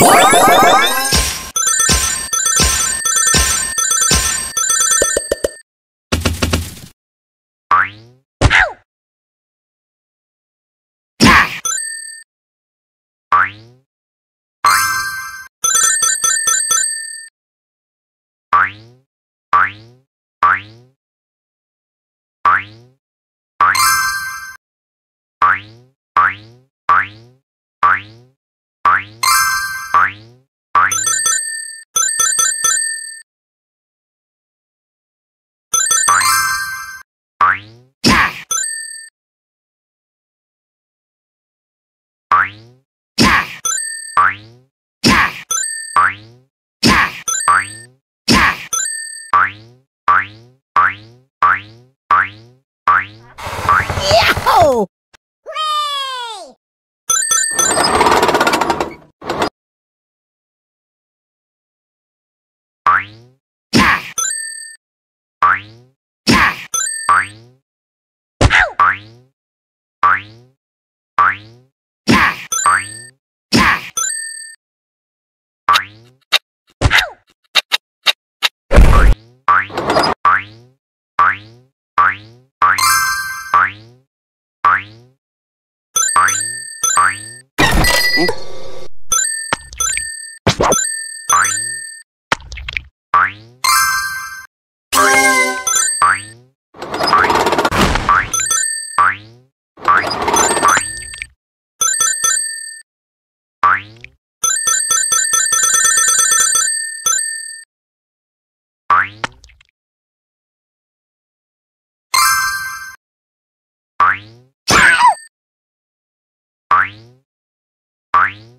Yahoo! Oink.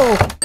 Ow! Yahoo!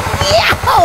Yahoo!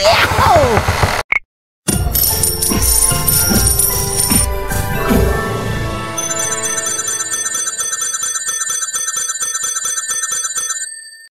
Yahoo!